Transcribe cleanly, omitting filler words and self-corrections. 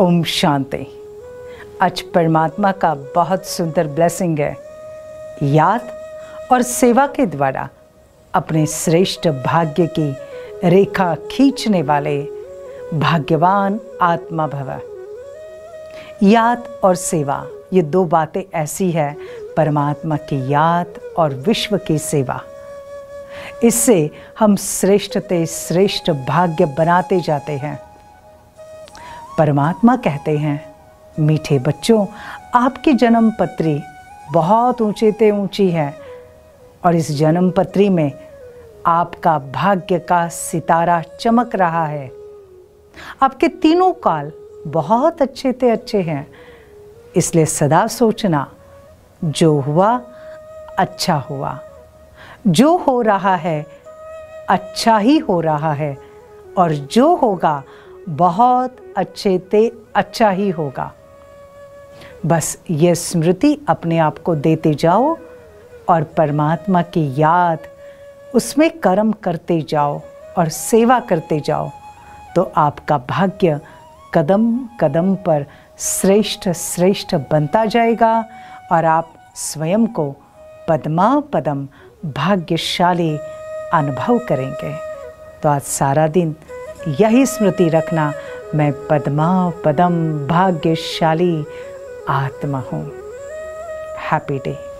ओम शांति। आज परमात्मा का बहुत सुंदर ब्लेसिंग है। याद और सेवा के द्वारा अपने श्रेष्ठ भाग्य की रेखा खींचने वाले भाग्यवान आत्मा भव। याद और सेवा ये दो बातें ऐसी है, परमात्मा की याद और विश्व की सेवा। इससे हम श्रेष्ठ से श्रेष्ठ भाग्य बनाते जाते हैं। परमात्मा कहते हैं, मीठे बच्चों, आपकी जन्म पत्री बहुत ऊंचे ते ऊंची है और इस जन्म पत्री में आपका भाग्य का सितारा चमक रहा है। आपके तीनों काल बहुत अच्छे ते अच्छे हैं, इसलिए सदा सोचना जो हुआ अच्छा हुआ, जो हो रहा है अच्छा ही हो रहा है और जो होगा बहुत अच्छे ते अच्छा ही होगा। बस ये स्मृति अपने आप को देते जाओ और परमात्मा की याद, उसमें कर्म करते जाओ और सेवा करते जाओ, तो आपका भाग्य कदम कदम पर श्रेष्ठ श्रेष्ठ बनता जाएगा और आप स्वयं को पद्मा पदम भाग्यशाली अनुभव करेंगे। तो आज सारा दिन यही स्मृति रखना, मैं पद्मा पदम भाग्यशाली आत्मा हूँ। Happy day.